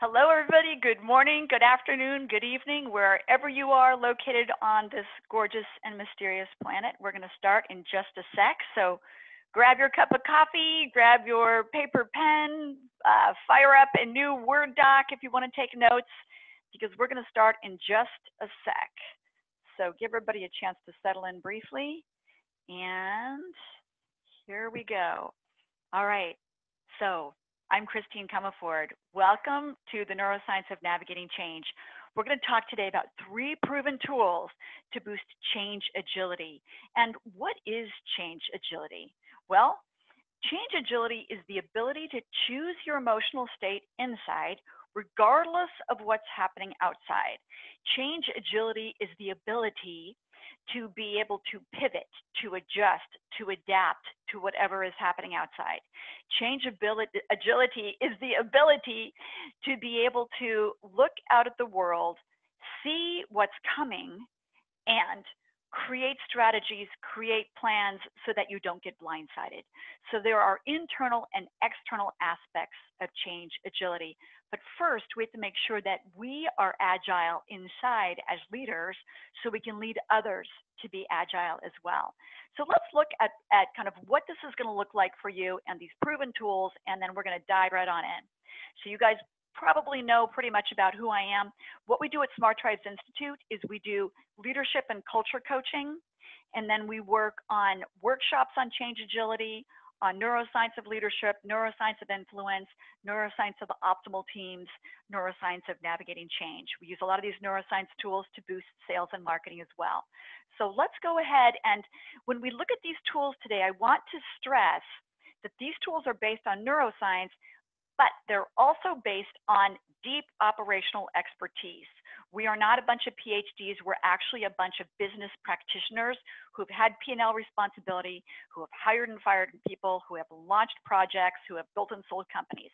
Hello, everybody. Good morning, good afternoon, good evening, wherever you are located on this gorgeous and mysterious planet. We're going to start in just a sec. So grab your cup of coffee, grab your paper pen, fire up a new Word doc if you want to take notes, because we're going to start in just a sec. So give everybody a chance to settle in briefly. And here we go. All right. So I'm Christine Comaford. Welcome to the Neuroscience of Navigating Change. We're going to talk today about 3 proven tools to boost change agility. And what is change agility? Well, change agility is the ability to choose your emotional state inside, regardless of what's happening outside. Change agility is the ability to be able to pivot, to adjust, to adapt to whatever is happening outside. Change agility is the ability to be able to look out at the world, see what's coming, and create strategies, create plans so that you don't get blindsided. So there are internal and external aspects of change agility. But first, we have to make sure that we are agile inside as leaders so we can lead others to be agile as well. So let's look at kind of what this is going to look like for you and these proven tools, and then we're going to dive right on in. So you guys probably know pretty much about who I am. What we do at SmartTribes Institute is we do leadership and culture coaching, and then we work on workshops on change agility, on neuroscience of leadership, neuroscience of influence, neuroscience of optimal teams, neuroscience of navigating change. We use a lot of these neuroscience tools to boost sales and marketing as well. So let's go ahead, and when we look at these tools today, I want to stress that these tools are based on neuroscience, but they're also based on deep operational expertise. We are not a bunch of PhDs, we're actually a bunch of business practitioners who've had P&L responsibility, who have hired and fired people, who have launched projects, who have built and sold companies.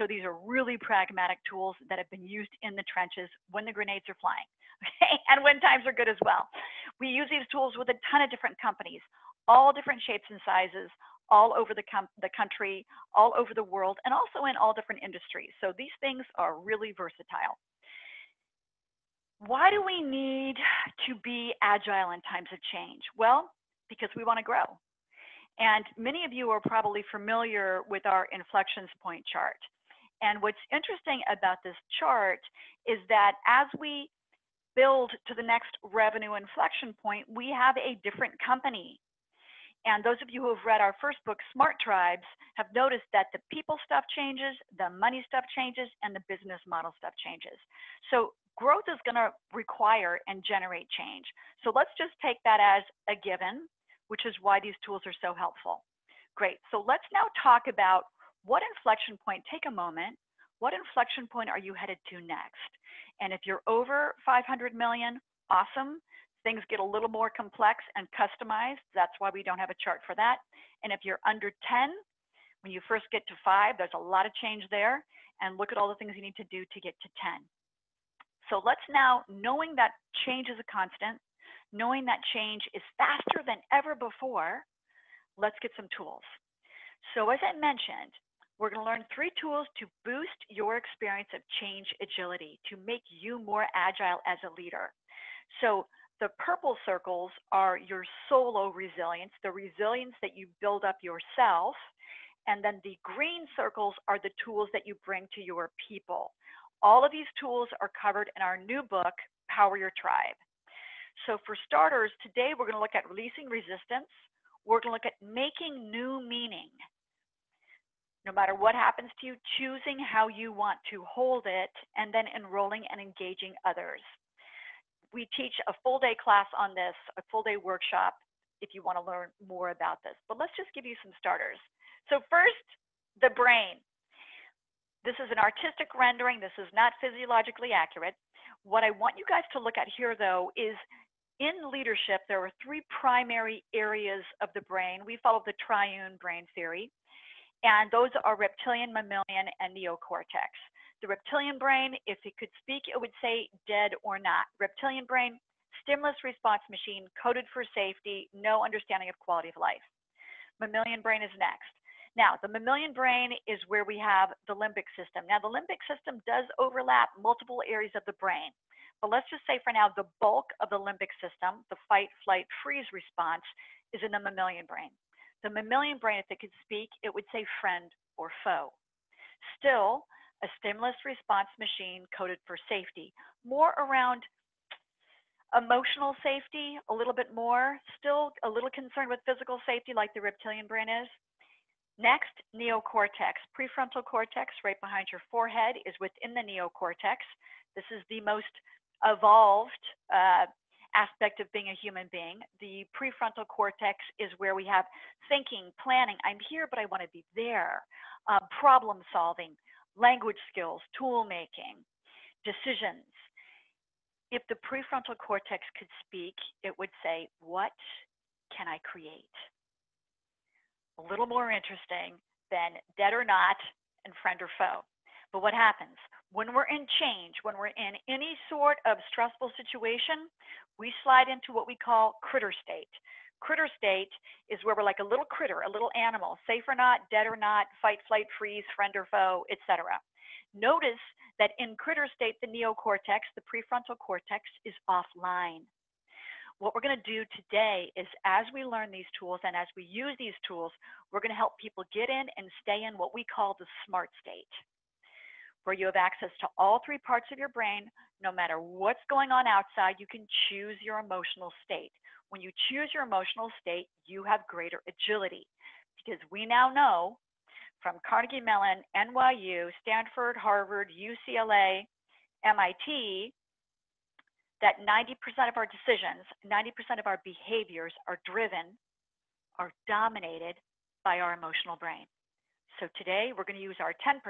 So these are really pragmatic tools that have been used in the trenches when the grenades are flying, okay? And when times are good as well. We use these tools with a ton of different companies, all different shapes and sizes, all over the country, all over the world, and also in all different industries. So these things are really versatile. Why do we need to be agile in times of change? Well, because we want to grow. And many of you are probably familiar with our inflections point chart. And what's interesting about this chart is that as we build to the next revenue inflection point, we have a different company. And those of you who have read our first book, Smart Tribes, have noticed that the people stuff changes, the money stuff changes, and the business model stuff changes. So growth is going to require and generate change. So let's just take that as a given, which is why these tools are so helpful. Great. So let's now talk about what inflection point, take a moment, what inflection point are you headed to next? And if you're over 500 million, awesome. Things get a little more complex and customized. That's why we don't have a chart for that. And if you're under 10, when you first get to 5, there's a lot of change there. And look at all the things you need to do to get to 10. So let's now, knowing that change is a constant, knowing that change is faster than ever before, let's get some tools. So as I mentioned, we're going to learn 3 tools to boost your experience of change agility, to make you more agile as a leader. So the purple circles are your solo resilience, the resilience that you build up yourself. And then the green circles are the tools that you bring to your people. All of these tools are covered in our new book, Power Your Tribe. So for starters, today we're going to look at releasing resistance. We're going to look at making new meaning. No matter what happens to you, choosing how you want to hold it, and then enrolling and engaging others. We teach a full day class on this, a full day workshop, if you want to learn more about this. But let's just give you some starters. So first, the brain. This is an artistic rendering. This is not physiologically accurate. What I want you guys to look at here, though, is in leadership, there are 3 primary areas of the brain. We follow the triune brain theory, and those are reptilian, mammalian, and neocortex. The reptilian brain, if it could speak, it would say dead or not. Reptilian brain, stimulus response machine, coded for safety, no understanding of quality of life. Mammalian brain is next. Now, the mammalian brain is where we have the limbic system. Now, the limbic system does overlap multiple areas of the brain, but let's just say for now, the bulk of the limbic system, the fight, flight, freeze response, is in the mammalian brain. The mammalian brain, if it could speak, it would say friend or foe. Still, a stimulus response machine coded for safety, more around emotional safety, a little bit more, still a little concerned with physical safety like the reptilian brain is. Next, neocortex. Prefrontal cortex, right behind your forehead, is within the neocortex. This is the most evolved aspect of being a human being. The prefrontal cortex is where we have thinking, planning. I'm here, but I want to be there. Problem solving, language skills, tool making, decisions. If the prefrontal cortex could speak, it would say, what can I create? A little more interesting than dead or not and friend or foe. But what happens when we're in change, when we're in any sort of stressful situation, we slide into what we call critter state. Critter state is where we're like a little critter, a little animal, safe or not, dead or not, fight, flight, freeze, friend or foe, etc. Notice that in critter state, the neocortex, the prefrontal cortex, is offline. What we're going to do today is, as we learn these tools and as we use these tools, we're going to help people get in and stay in what we call the smart state, where you have access to all three parts of your brain. No matter what's going on outside, you can choose your emotional state. When you choose your emotional state, you have greater agility, because we now know from Carnegie Mellon, NYU, Stanford, Harvard, UCLA, MIT, that 90% of our decisions, 90% of our behaviors are driven, are dominated by our emotional brain. So today we're going to use our 10%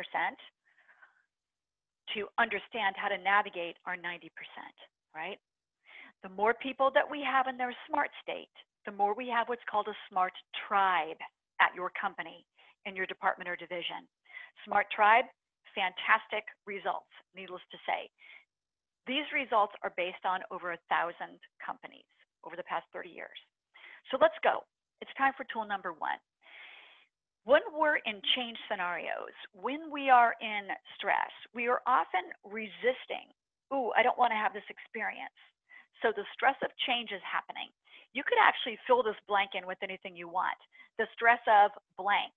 to understand how to navigate our 90%, right? The more people that we have in their smart state, the more we have what's called a smart tribe at your company, in your department or division. Smart tribe, fantastic results, needless to say. These results are based on over 1,000 companies over the past 30 years. So let's go. It's time for tool number one. When we're in change scenarios, when we are in stress, we are often resisting. Ooh, I don't want to have this experience. So the stress of change is happening. You could actually fill this blank in with anything you want. The stress of blank,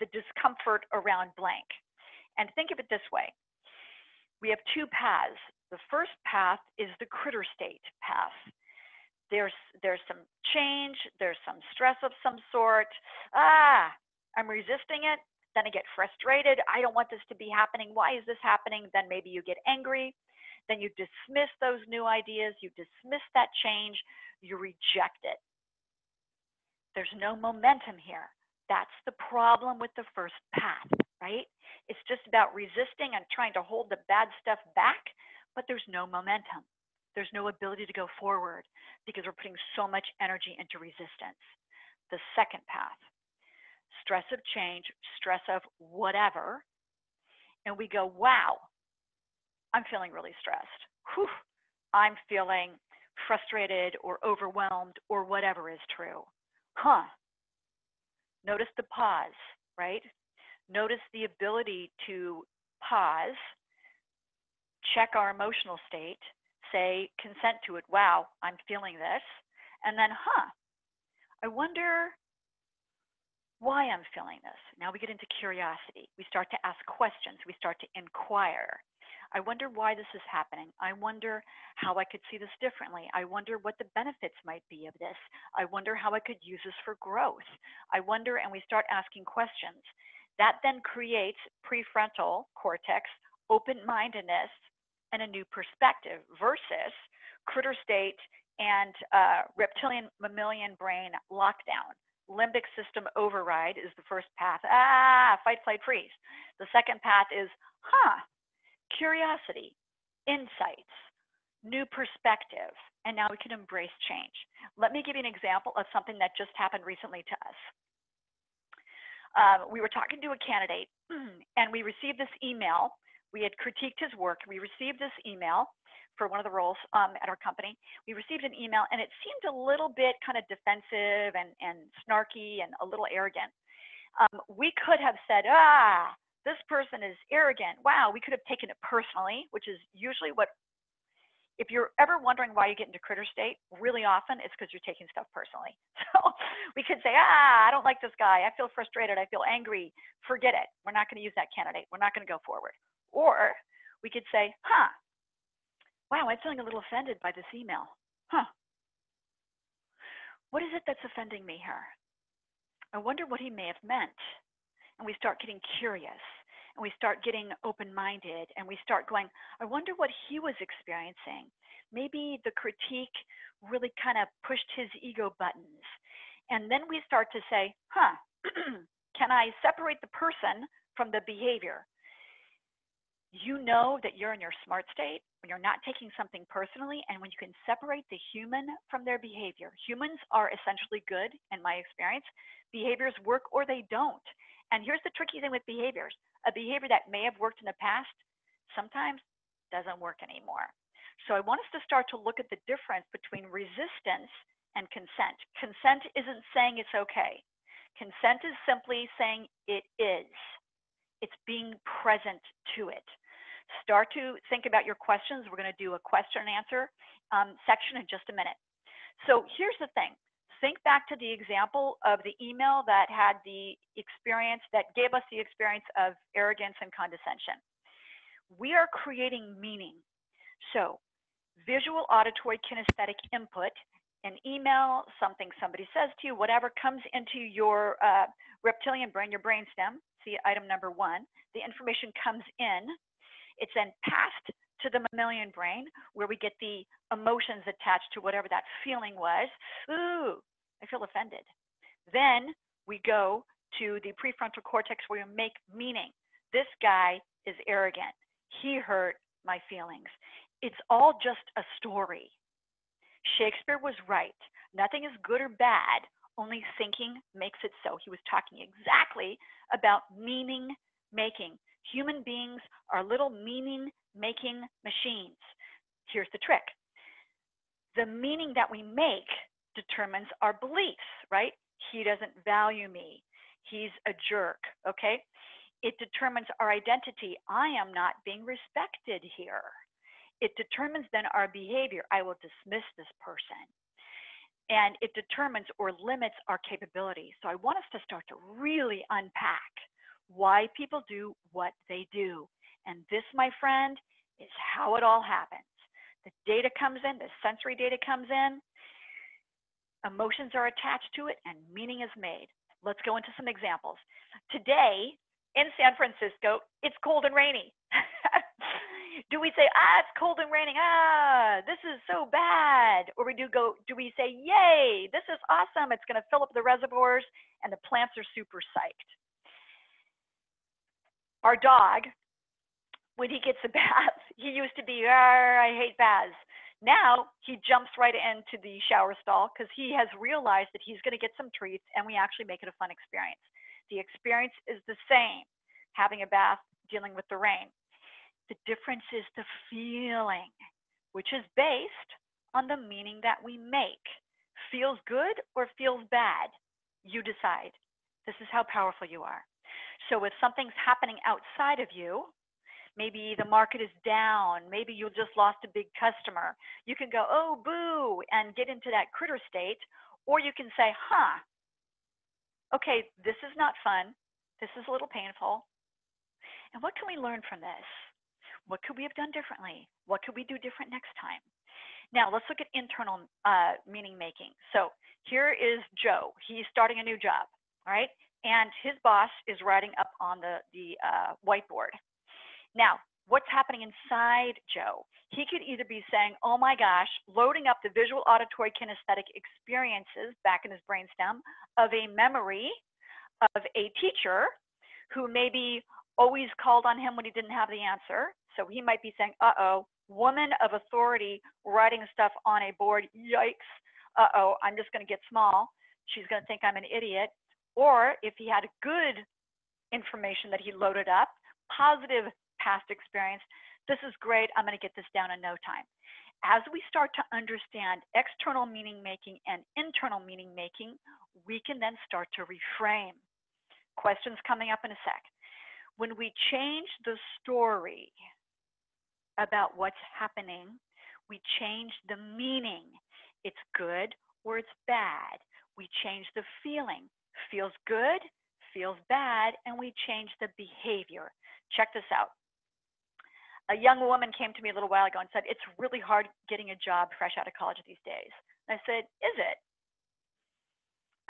the discomfort around blank. And think of it this way. We have two paths. The first path is the critter state path. There's some change, there's some stress of some sort. I'm resisting it. Then I get frustrated. I don't want this to be happening. Why is this happening? Then maybe you get angry. Then you dismiss those new ideas. You dismiss that change. You reject it. There's no momentum here. That's the problem with the first path, right? It's just about resisting and trying to hold the bad stuff back. But there's no momentum. There's no ability to go forward because we're putting so much energy into resistance. The second path, stress of change, stress of whatever. And we go, wow, I'm feeling really stressed. Whew, I'm feeling frustrated or overwhelmed or whatever is true. Huh. Notice the pause, right? Notice the ability to pause, check our emotional state, say, consent to it, wow, I'm feeling this, and then, huh, I wonder why I'm feeling this. Now we get into curiosity. We start to ask questions. We start to inquire. I wonder why this is happening. I wonder how I could see this differently. I wonder what the benefits might be of this. I wonder how I could use this for growth. I wonder, and we start asking questions. That then creates prefrontal cortex, open-mindedness, and a new perspective versus critter state and reptilian mammalian brain lockdown. Limbic system override is the first path. Fight, flight, freeze. The second path is, curiosity, insights, new perspective, and now we can embrace change. Let me give you an example of something that just happened recently to us. We were talking to a candidate, and we received this email. We had critiqued his work. We received this email for one of the roles at our company. We received an email, and it seemed a little bit kind of defensive and snarky and a little arrogant. we could have said, this person is arrogant. Wow, we could have taken it personally, which is usually what, if you're ever wondering why you get into critter state, really often it's because you're taking stuff personally. So we could say, I don't like this guy. I feel frustrated. I feel angry. Forget it. We're not going to use that candidate. We're not going to go forward. Or we could say, wow, I'm feeling a little offended by this email. What is it that's offending me here? I wonder what he may have meant. And we start getting curious, and we start getting open-minded, and we start going, I wonder what he was experiencing. Maybe the critique really kind of pushed his ego buttons. And then we start to say, can I separate the person from the behavior? You know that you're in your smart state when you're not taking something personally and when you can separate the human from their behavior. Humans are essentially good, in my experience. Behaviors work or they don't. And here's the tricky thing with behaviors. A behavior that may have worked in the past sometimes doesn't work anymore. So I want us to start to look at the difference between resistance and consent. Consent isn't saying it's okay. Consent is simply saying it is. It's being present to it. Start to think about your questions. We're going to do a question and answer section in just a minute. So here's the thing. Think back to the example of the email that had the experience, that gave us the experience of arrogance and condescension. We are creating meaning. So visual, auditory, kinesthetic input, an email, something somebody says to you, whatever comes into your reptilian brain, your brainstem, see item number one, the information comes in, it's then passed to the mammalian brain where we get the emotions attached to whatever that feeling was. Ooh, I feel offended. Then we go to the prefrontal cortex where you make meaning. This guy is arrogant. He hurt my feelings. It's all just a story. Shakespeare was right. Nothing is good or bad. Only thinking makes it so. He was talking exactly about meaning making. Human beings are little meaning making machines. Here's the trick. The meaning that we make determines our beliefs, right? He doesn't value me. He's a jerk, okay? It determines our identity. I am not being respected here. It determines then our behavior. I will dismiss this person. And it determines or limits our capabilities. So I want us to start to really unpack why people do what they do. And this, my friend, is how it all happens. The data comes in, the sensory data comes in, emotions are attached to it, and meaning is made. Let's go into some examples. Today in San Francisco, it's cold and rainy. Do we say, it's cold and raining, this is so bad? Or do we say, yay, this is awesome, it's gonna fill up the reservoirs and the plants are super psyched? Our dog, when he gets a bath, he used to be, I hate baths. Now he jumps right into the shower stall because he has realized that he's going to get some treats and we actually make it a fun experience. The experience is the same, having a bath, dealing with the rain. The difference is the feeling, which is based on the meaning that we make. Feels good or feels bad? You decide. This is how powerful you are. So if something's happening outside of you, maybe the market is down, maybe you just lost a big customer, you can go, oh, boo, and get into that critter state. Or you can say, okay, this is not fun. This is a little painful. And what can we learn from this? What could we have done differently? What could we do different next time? Now let's look at internal meaning making. So here is Joe. He's starting a new job, all right? And his boss is writing up on the whiteboard. Now, what's happening inside Joe? He could either be saying, oh my gosh, loading up the visual, auditory, kinesthetic experiences back in his brainstem of a memory of a teacher who maybe always called on him when he didn't have the answer. So he might be saying, woman of authority writing stuff on a board, yikes, I'm just gonna get small. She's gonna think I'm an idiot. Or if he had good information that he loaded up, positive past experience, this is great, I'm going to get this down in no time. As we start to understand external meaning making and internal meaning making, we can then start to reframe. question's coming up in a sec. When we change the story about what's happening, we change the meaning. It's good or it's bad. We change the feeling. Feels good, feels bad, and we change the behavior. Check this out. A young woman came to me a little while ago and said, it's really hard getting a job fresh out of college these days. And I said, is it?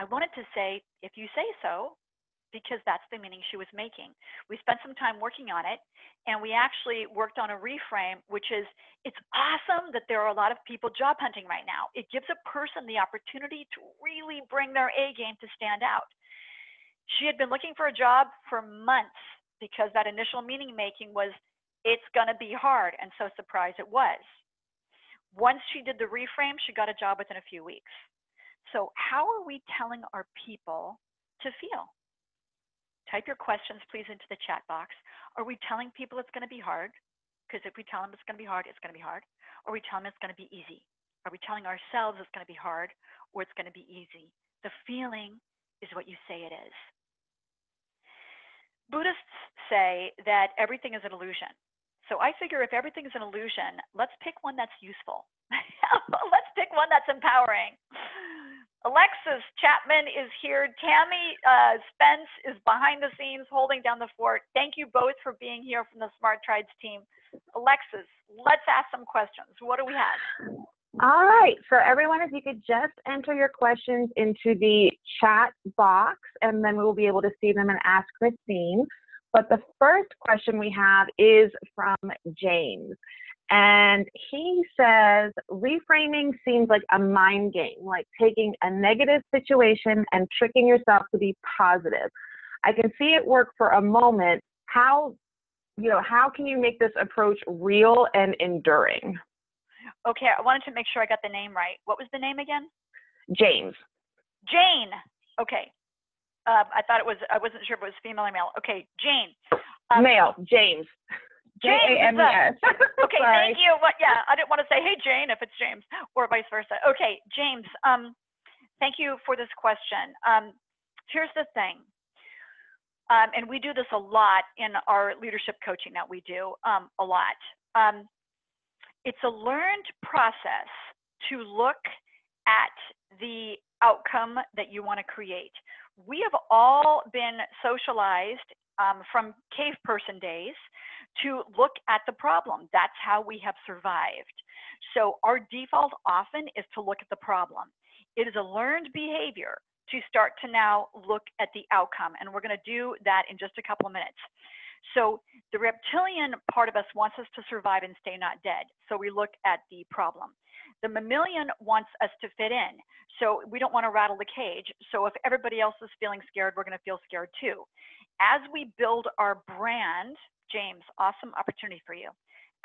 I wanted to say, if you say so, because that's the meaning she was making. We spent some time working on it, and we actually worked on a reframe, which is, it's awesome that there are a lot of people job hunting right now. It gives a person the opportunity to really bring their A game to stand out. She had been looking for a job for months because that initial meaning making was, it's gonna be hard, and so surprised it was. Once she did the reframe, she got a job within a few weeks. So how are we telling our people to feel? Type your questions, please, into the chat box. Are we telling people it's going to be hard? Because if we tell them it's going to be hard, it's going to be hard. Or we tell them it's going to be easy. Are we telling ourselves it's going to be hard or it's going to be easy? The feeling is what you say it is. Buddhists say that everything is an illusion. So I figure if everything is an illusion, let's pick one that's useful. Let's pick one that's empowering. Alexis Chapman is here. Tammy Spence is behind the scenes holding down the fort. Thank you both for being here from the Smart Tribes team. Alexis, let's ask some questions. What do we have? All right. So everyone, if you could just enter your questions into the chat box, and then we'll be able to see them and ask Christine. But the first question we have is from James. And he says, reframing seems like a mind game, like taking a negative situation and tricking yourself to be positive. I can see it work for a moment. How can you make this approach real and enduring? Okay, I wanted to make sure I got the name right. What was the name again? James. Jane. Okay. I thought it was, I wasn't sure if it was female or male. Okay, Jane. Male, James. J-A-M-E-S. Okay, thank you. Well, yeah, I didn't want to say, hey, Jane, if it's James, or vice versa. Okay, James, thank you for this question. Here's the thing, and we do this a lot in our leadership coaching that we do, a lot. It's a learned process to look at the outcome that you want to create. We have all been socialized from cave person days to look at the problem. That's how we have survived. So our default often is to look at the problem. It is a learned behavior to start to now look at the outcome. And we're going to do that in just a couple of minutes. So the reptilian part of us wants us to survive and stay not dead. So we look at the problem. The mammalian wants us to fit in. So we don't want to rattle the cage. So if everybody else is feeling scared, we're going to feel scared too. As we build our brand, James, awesome opportunity for you.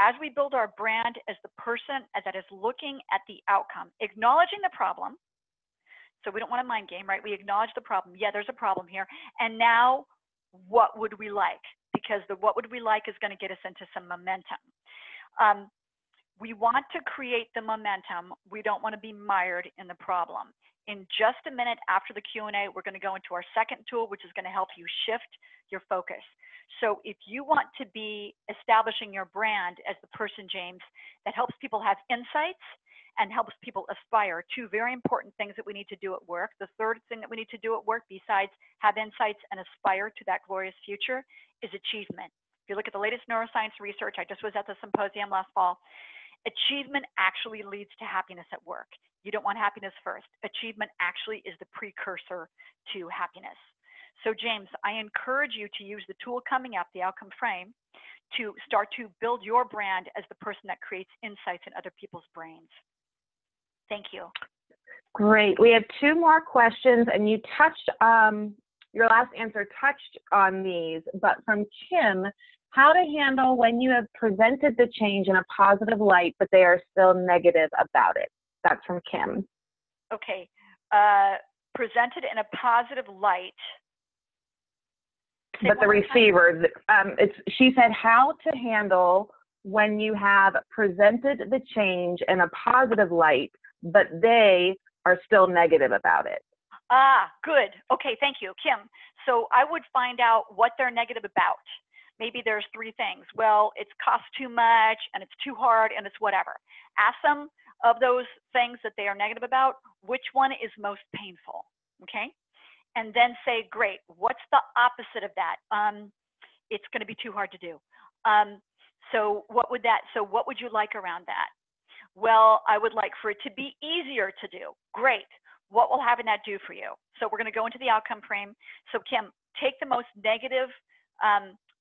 As we build our brand as the person that is looking at the outcome, acknowledging the problem. So we don't want a mind game, right? We acknowledge the problem. Yeah, there's a problem here. And now what would we like? Because the what would we like is going to get us into some momentum. We want to create the momentum. We don't want to be mired in the problem. In just a minute after the Q&A, we're going to go into our second tool, which is going to help you shift your focus. So if you want to be establishing your brand as the person, James, that helps people have insights and helps people aspire, two very important things that we need to do at work. The third thing that we need to do at work, besides have insights and aspire to that glorious future, is achievement. If you look at the latest neuroscience research, I just was at the symposium last fall, achievement actually leads to happiness at work. You don't want happiness first. Achievement actually is the precursor to happiness. So James, I encourage you to use the tool coming up, the outcome frame, to start to build your brand as the person that creates insights in other people's brains. Thank you. Great. We have two more questions, and you touched, your last answer touched on these, but from Kim, how to handle when you have presented the change in a positive light, but they are still negative about it. That's from Kim. Okay. Presented in a positive light. But the receiver, she said how to handle when you have presented the change in a positive light, but they are still negative about it. Ah, good. Okay, thank you, Kim. So I would find out what they're negative about. Maybe there's three things. Well, it's cost too much, and it's too hard, and it's whatever. Ask them of those things that they are negative about, which one is most painful, okay? And then say, great, what's the opposite of that? It's gonna be too hard to do. So what would you like around that? Well, I would like for it to be easier to do. Great, what will having that do for you? So we're gonna go into the outcome frame. So Kim, take the most negative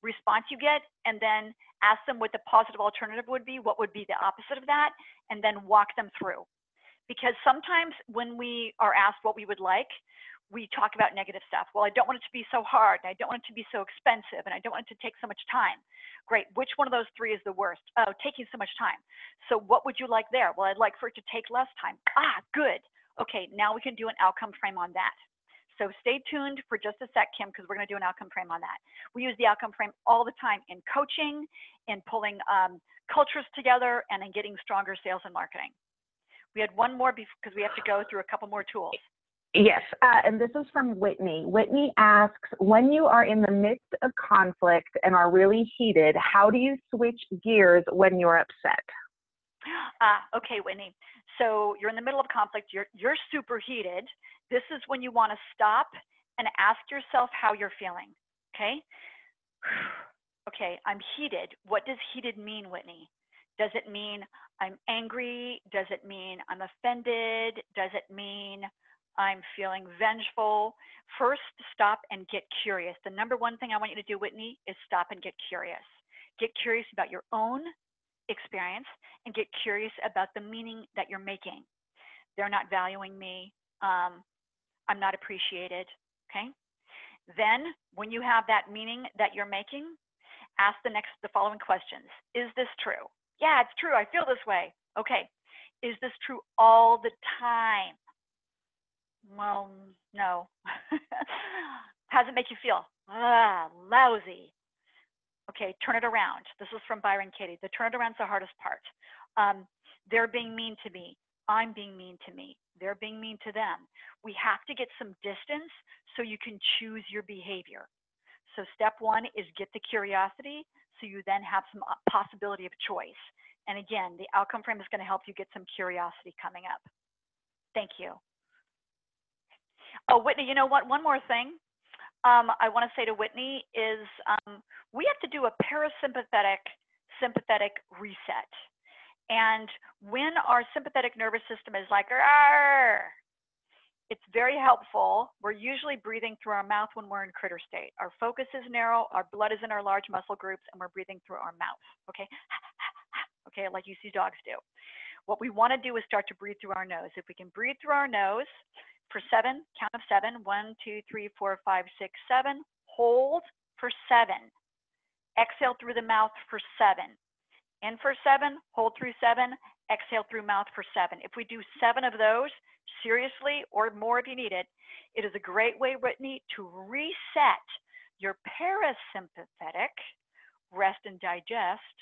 response you get, and then ask them what the positive alternative would be, what would be the opposite of that, and then walk them through. Because sometimes when we are asked what we would like, we talk about negative stuff. Well, I don't want it to be so hard, and I don't want it to be so expensive, and I don't want it to take so much time. Great, which one of those three is the worst? Oh, taking so much time. So what would you like there? Well, I'd like for it to take less time. Ah, good. Okay, now we can do an outcome frame on that. So stay tuned for just a sec, Kim, because we're going to do an outcome frame on that. We use the outcome frame all the time in coaching, in pulling cultures together, and in getting stronger sales and marketing. We had one more because we have to go through a couple more tools. Yes, and this is from Whitney. Whitney asks, when you are in the midst of conflict and are really heated, how do you switch gears when you're upset? Okay, Whitney. So you're in the middle of conflict, you're super heated. This is when you want to stop and ask yourself how you're feeling, okay? Okay, I'm heated. What does heated mean, Whitney? Does it mean I'm angry? Does it mean I'm offended? Does it mean I'm feeling vengeful? First, stop and get curious. The number one thing I want you to do, Whitney, is stop and get curious. Get curious about your own experience and get curious about the meaning that you're making. They're not valuing me. I'm not appreciated, okay? Then when you have that meaning that you're making, ask the following questions. Is this true? Yeah, it's true, I feel this way. Okay, is this true all the time? Well, no. How does it make you feel? Ah, lousy. Okay, turn it around. This is from Byron Katie. The turn it around's the hardest part. They're being mean to me. I'm being mean to me. They're being mean to them. We have to get some distance so you can choose your behavior. So step one is get the curiosity so you then have some possibility of choice. And again, the outcome frame is going to help you get some curiosity coming up. Thank you. Oh, Whitney, you know what? One more thing I want to say to Whitney is we have to do a parasympathetic reset. And when our sympathetic nervous system is like, "Arr," it's very helpful. We're usually breathing through our mouth when we're in critter state. Our focus is narrow, our blood is in our large muscle groups, and we're breathing through our mouth, okay? Okay, like you see dogs do. What we want to do is start to breathe through our nose. If we can breathe through our nose for seven, count of seven, 1, 2, 3, 4, 5, 6, 7, hold for 7. Exhale through the mouth for 7. In for 7, hold through 7, exhale through mouth for 7. If we do 7 of those, seriously, or more if you need it, it is a great way, Whitney, to reset your parasympathetic, rest and digest.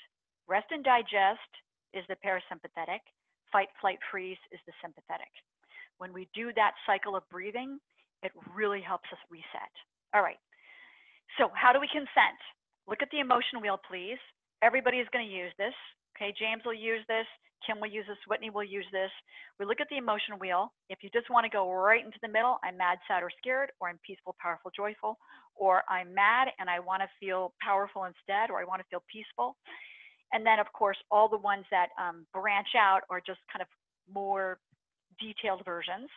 Rest and digest is the parasympathetic. Fight, flight, freeze is the sympathetic. When we do that cycle of breathing, it really helps us reset. All right, so how do we consent? Look at the emotion wheel, please. Everybody is going to use this, okay? James will use this, Kim will use this, Whitney will use this. We look at the emotion wheel. If you just want to go right into the middle, I'm mad, sad, or scared, or I'm peaceful, powerful, joyful, or I'm mad and I want to feel powerful instead, or I want to feel peaceful. And then, of course, all the ones that branch out are just kind of more detailed versions.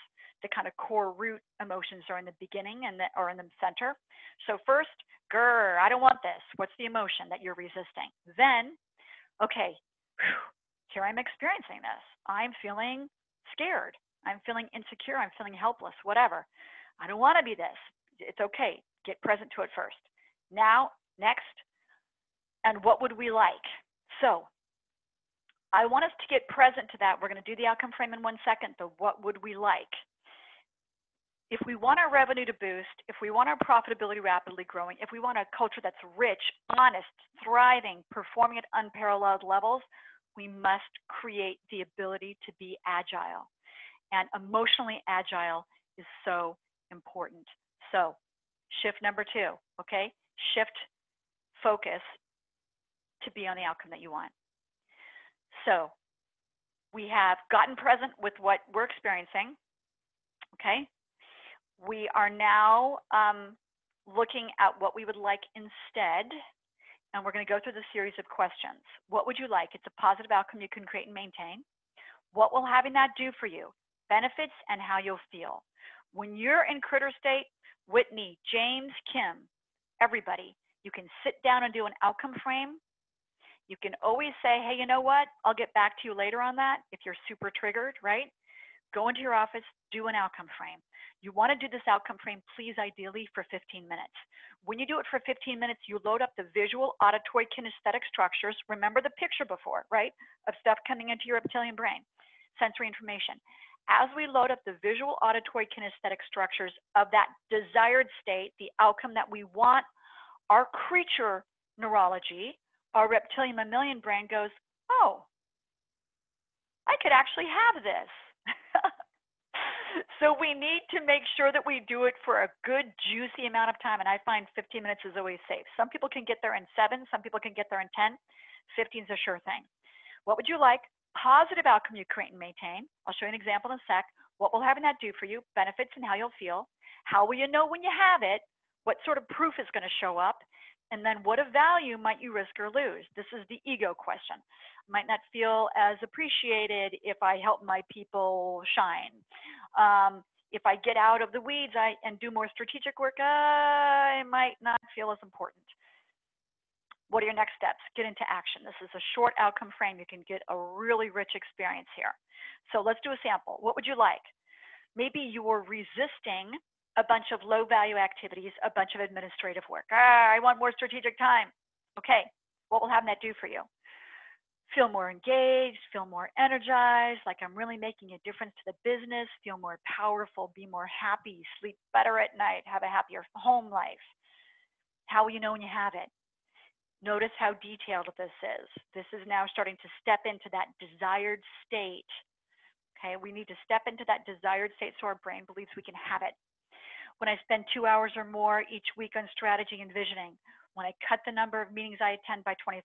The kind of core root emotions are in the beginning and are in the center. So first, grr, I don't want this. What's the emotion that you're resisting? Then, okay, whew, here I'm experiencing this. I'm feeling scared. I'm feeling insecure. I'm feeling helpless, whatever. I don't want to be this. It's okay. Get present to it first. Now, next, and what would we like? So I want us to get present to that. We're going to do the outcome frame in 1 second, the what would we like? If we want our revenue to boost, if we want our profitability rapidly growing, if we want a culture that's rich, honest, thriving, performing at unparalleled levels, we must create the ability to be agile. And emotionally agile is so important. So Shift number two, okay? Shift focus to be on the outcome that you want. So we have gotten present with what we're experiencing, okay? We are now looking at what we would like instead, and we're going to go through the series of questions. What would you like? It's a positive outcome you can create and maintain. What will having that do for you? Benefits and how you'll feel. When you're in critter state, Whitney, James, Kim, everybody, you can sit down and do an outcome frame. You can always say, hey, you know what? I'll get back to you later on that if you're super triggered, right? Go into your office, do an outcome frame. You want to do this outcome frame, please, ideally for 15 minutes. When you do it for 15 minutes, you load up the visual, auditory, kinesthetic structures. Remember the picture before, right? Of stuff coming into your reptilian brain, sensory information. As we load up the visual, auditory, kinesthetic structures of that desired state, the outcome that we want, our creature neurology, our reptilian mammalian brain goes, oh, I could actually have this. So we need to make sure that we do it for a good, juicy amount of time. And I find 15 minutes is always safe. Some people can get there in 7. Some people can get there in 10. 15 is a sure thing. What would you like? Positive outcome you create and maintain. I'll show you an example in a sec. What will having that do for you? Benefits and how you'll feel. How will you know when you have it? What sort of proof is going to show up? And then what of value might you risk or lose? This is the ego question. I might not feel as appreciated if I help my people shine. If I get out of the weeds and do more strategic work, I might not feel as important. What are your next steps? Get into action. This is a short outcome frame. You can get a really rich experience here. So let's do a sample. What would you like? Maybe you were resisting a bunch of low value activities, a bunch of administrative work. Ah, I want more strategic time. Okay, what will having that do for you? Feel more engaged, feel more energized, like I'm really making a difference to the business, feel more powerful, be more happy, sleep better at night, have a happier home life. How will you know when you have it? Notice how detailed this is. This is now starting to step into that desired state. Okay, we need to step into that desired state so our brain believes we can have it. When I spend 2 hours or more each week on strategy and visioning, when I cut the number of meetings I attend by 25%,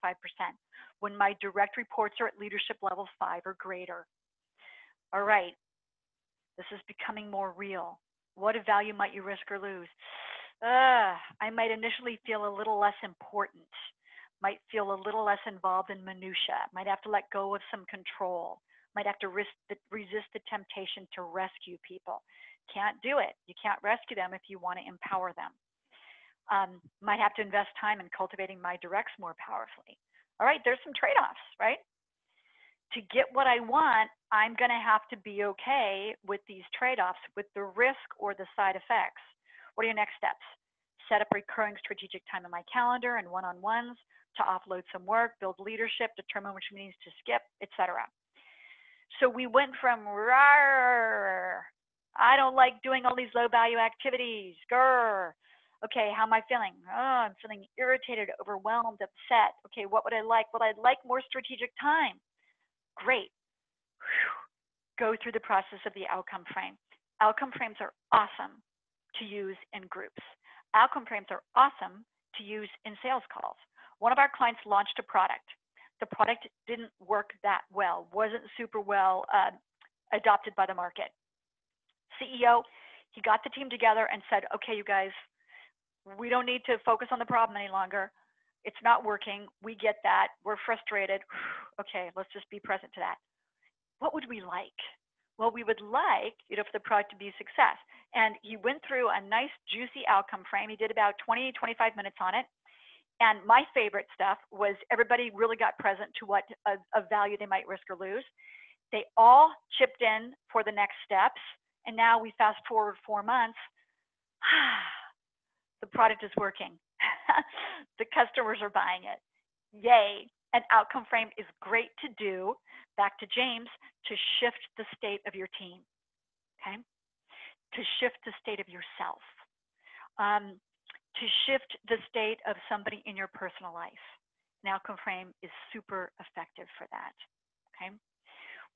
when my direct reports are at leadership level 5 or greater. All right, this is becoming more real. What value might you risk or lose? I might initially feel a little less important, might feel a little less involved in minutia, might have to let go of some control, might have to resist the temptation to rescue people. Can't do it. You can't rescue them if you want to empower them. Might have to invest time in cultivating my directs more powerfully. All right, there's some trade-offs, right? To get what I want, I'm going to have to be okay with these trade-offs, with the risk or the side effects. What are your next steps? Set up recurring strategic time in my calendar and one-on-ones to offload some work, build leadership, determine which meetings to skip, etc. So we went from I don't like doing all these low-value activities. Grr. Okay, how am I feeling? Oh, I'm feeling irritated, overwhelmed, upset. Okay, what would I like? Well, I'd like more strategic time. Great. Whew. Go through the process of the outcome frame. Outcome frames are awesome to use in groups. Outcome frames are awesome to use in sales calls. One of our clients launched a product. The product didn't work that well, wasn't super well adopted by the market. CEO, he got the team together and said, okay, you guys, we don't need to focus on the problem any longer. It's not working. We get that. We're frustrated. Okay, let's just be present to that. What would we like? Well, we would like, you know, for the product to be a success. And he went through a nice, juicy outcome frame. He did about 20, 25 minutes on it. And my favorite stuff was everybody really got present to what of value they might risk or lose. They all chipped in for the next steps. And now we fast forward 4 months, the product is working. The customers are buying it. Yay. An outcome frame is great to do, back to James, to shift the state of your team, okay? To shift the state of yourself, to shift the state of somebody in your personal life. An outcome frame is super effective for that, okay?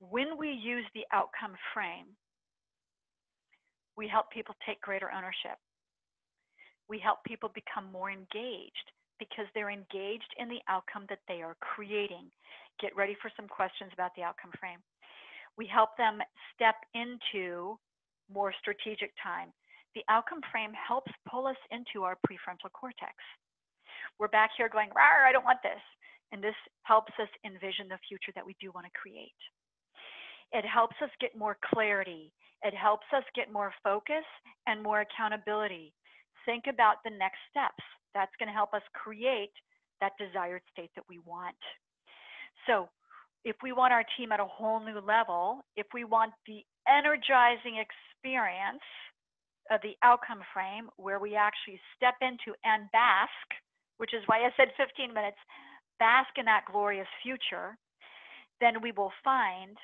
When we use the outcome frame, we help people take greater ownership. We help people become more engaged because they're engaged in the outcome that they are creating. Get ready for some questions about the outcome frame. We help them step into more strategic time. The outcome frame helps pull us into our prefrontal cortex. We're back here going, "Rawr, I don't want this." And this helps us envision the future that we do want to create. It helps us get more clarity. It helps us get more focus and more accountability. Think about the next steps. That's going to help us create that desired state that we want. So if we want our team at a whole new level, if we want the energizing experience of the outcome frame where we actually step into and bask, which is why I said 15 minutes, bask in that glorious future, then we will find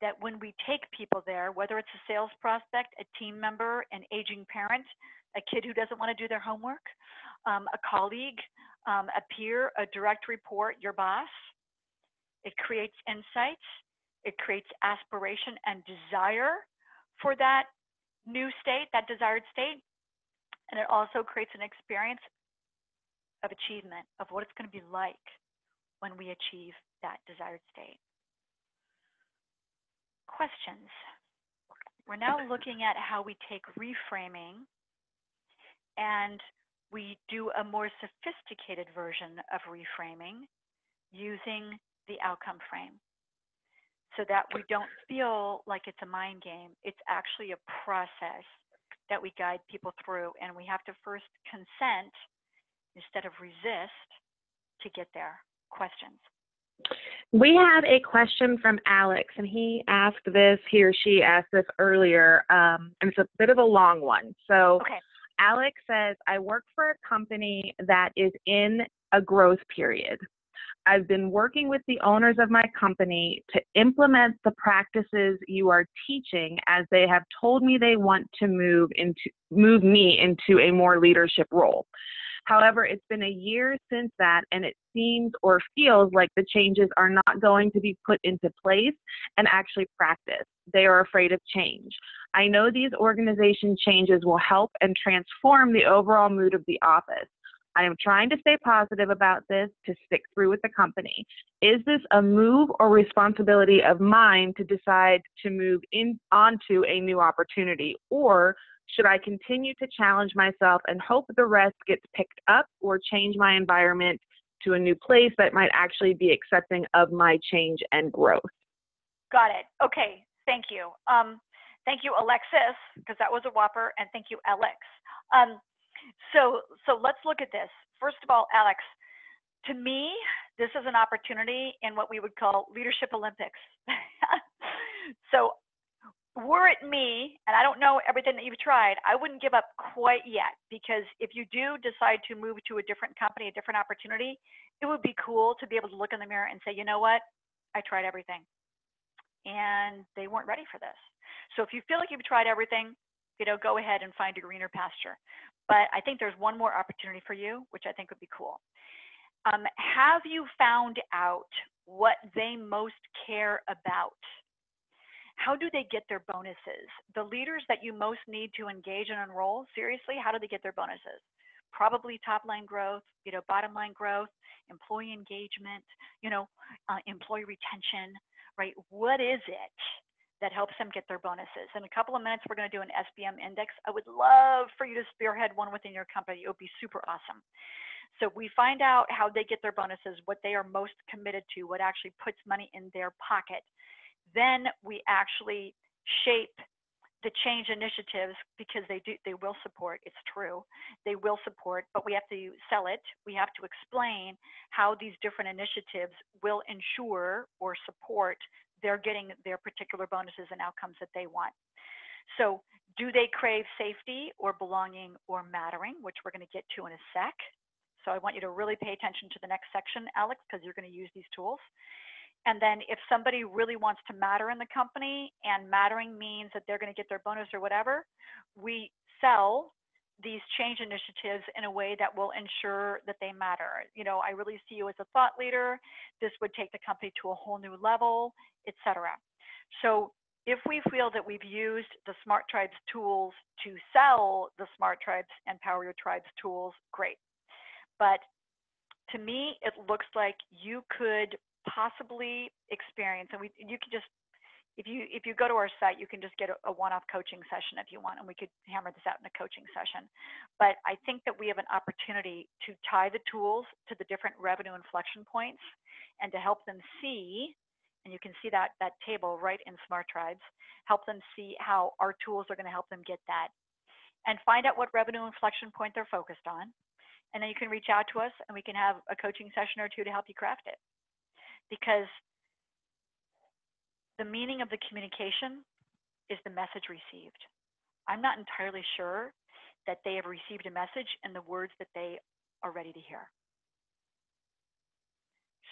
that when we take people there, whether it's a sales prospect, a team member, an aging parent, a kid who doesn't want to do their homework, a colleague, a peer, a direct report, your boss, it creates insights, it creates aspiration and desire for that new state, that desired state, and it also creates an experience of achievement, of what it's going to be like when we achieve that desired state. Questions. We're now looking at how we take reframing and we do a more sophisticated version of reframing using the outcome frame so that we don't feel like it's a mind game. It's actually a process that we guide people through, and we have to first consent instead of resist to get there. Questions. We have a question from Alex, and he asked this, he or she asked this earlier, and it's a bit of a long one. So okay. Alex says, I work for a company that is in a growth period. I've been working with the owners of my company to implement the practices you are teaching as they have told me they want to move me into a more leadership role. However, it's been a year since that, and it seems or feels like the changes are not going to be put into place and actually practiced. They are afraid of change. I know these organization changes will help and transform the overall mood of the office. I am trying to stay positive about this to stick through with the company. Is this a move or responsibility of mine to decide to move onto a new opportunity, or should I continue to challenge myself and hope the rest gets picked up, or change my environment to a new place that might actually be accepting of my change and growth? Got it. Okay. Thank you. Thank you, Alexis, because that was a whopper, and thank you, Alex. So let's look at this. First of all, Alex, to me, this is an opportunity in what we would call Leadership Olympics. So were it me, and I don't know everything that you've tried, I wouldn't give up quite yet, because if you do decide to move to a different company, a different opportunity, it would be cool to be able to look in the mirror and say, you know what, I tried everything, and they weren't ready for this. So if you feel like you've tried everything, you know, go ahead and find a greener pasture. But I think there's one more opportunity for you, which I think would be cool. Have you found out what they most care about? How do they get their bonuses? The leaders that you most need to engage and enroll, seriously, how do they get their bonuses? Probably top line growth, you know, bottom line growth, employee engagement, you know, employee retention, right? What is it that helps them get their bonuses? In a couple of minutes, we're going to do an SBM index. I would love for you to spearhead one within your company. It would be super awesome. So we find out how they get their bonuses, what they are most committed to, what actually puts money in their pocket. Then we actually shape the change initiatives, because they will support, it's true, they will support, but we have to sell it. We have to explain how these different initiatives will ensure or support they're getting their particular bonuses and outcomes that they want. So do they crave safety or belonging or mattering, which we're going to get to in a sec. So I want you to really pay attention to the next section, Alex, because you're going to use these tools. And then if somebody really wants to matter in the company, and mattering means that they're going to get their bonus or whatever, we sell these change initiatives in a way that will ensure that they matter. You know, I really see you as a thought leader. This would take the company to a whole new level, etc. So If we feel that we've used the SmartTribes tools to sell the SmartTribes and Power Your Tribes tools, great. But to me, it looks like you could possibly experience, and you could just, if you go to our site, you can just get a one-off coaching session if you want, and we could hammer this out in a coaching session. But I think that we have an opportunity to tie the tools to the different revenue inflection points and to help them see, and you can see that table right in SmartTribes, help them see how our tools are going to help them get that, and find out what revenue inflection point they're focused on. And then you can reach out to us and we can have a coaching session or two to help you craft it. Because the meaning of the communication is the message received. I'm not entirely sure that they have received a message in the words that they are ready to hear.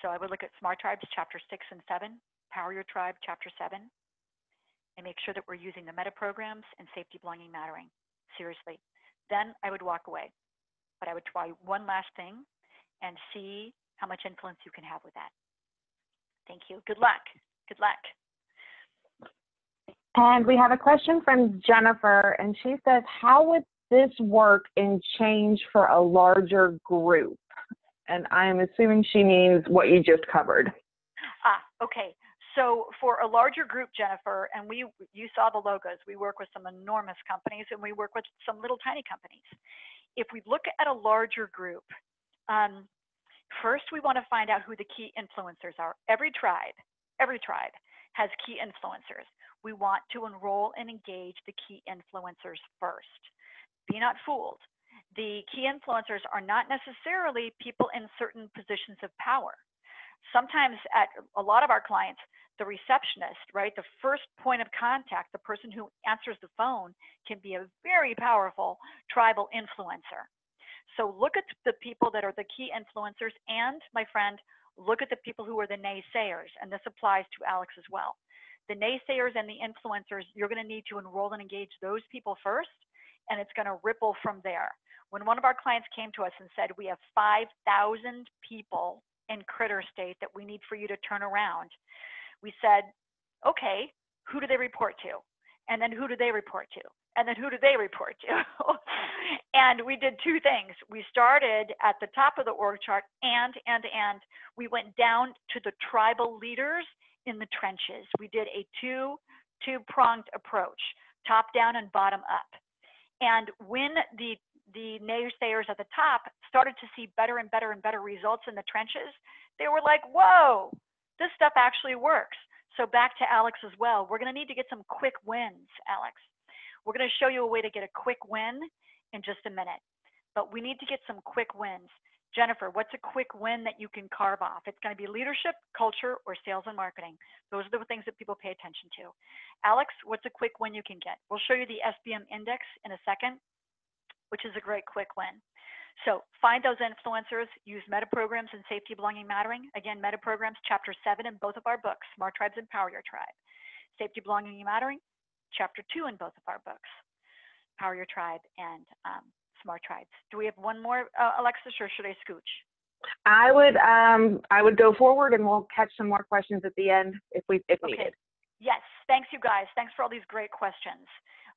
So I would look at SmartTribes chapters 6 and 7, Power Your Tribe chapter 7, and make sure that we're using the meta programs and safety, belonging, mattering seriously. Then I would walk away, but I would try one last thing and see how much influence you can have with that. Thank you. Good luck. Good luck. And we have a question from Jennifer, and she says, how would this work in change for a larger group? And I'm assuming she means what you just covered. Okay. So for a larger group, Jennifer, and you saw the logos. We work with some enormous companies, and we work with some little tiny companies. If we look at a larger group, first we want to find out who the key influencers are. Every tribe has key influencers. We want to enroll and engage the key influencers first. Be not fooled. The key influencers are not necessarily people in certain positions of power. Sometimes at a lot of our clients, the receptionist, right, the first point of contact, the person who answers the phone, can be a very powerful tribal influencer. So look at the people that are the key influencers, and, my friend, look at the people who are the naysayers, and this applies to Alex as well. The naysayers and the influencers, you're going to need to enroll and engage those people first, and it's going to ripple from there. When one of our clients came to us and said, we have 5,000 people in Critter State that we need for you to turn around, we said, okay, who do they report to? And then who do they report to? And then who do they report to? And we did two things. We started at the top of the org chart, and we went down to the tribal leaders in the trenches. We did a two-pronged approach, top down and bottom up. And when the naysayers at the top started to see better and better and better results in the trenches, they were like, whoa, this stuff actually works. So back to Alex as well. We're going to need to get some quick wins, Alex. We're going to show you a way to get a quick win in just a minute, but we need to get some quick wins. Jennifer, what's a quick win that you can carve off? It's going to be leadership, culture, or sales and marketing. Those are the things that people pay attention to. Alex, what's a quick win you can get? We'll show you the SBM Index in a second, which is a great quick win. So find those influencers, use meta programs and safety, belonging, mattering. Again, meta programs, chapter 7 in both of our books, SmartTribes and Power Your Tribe. Safety, belonging, and mattering, chapter 2 in both of our books, Power Your Tribe and SmartTribes. Do we have one more, Alexis, or should I scooch? I would go forward, and we'll catch some more questions at the end if needed. Yes, thanks you guys. Thanks for all these great questions.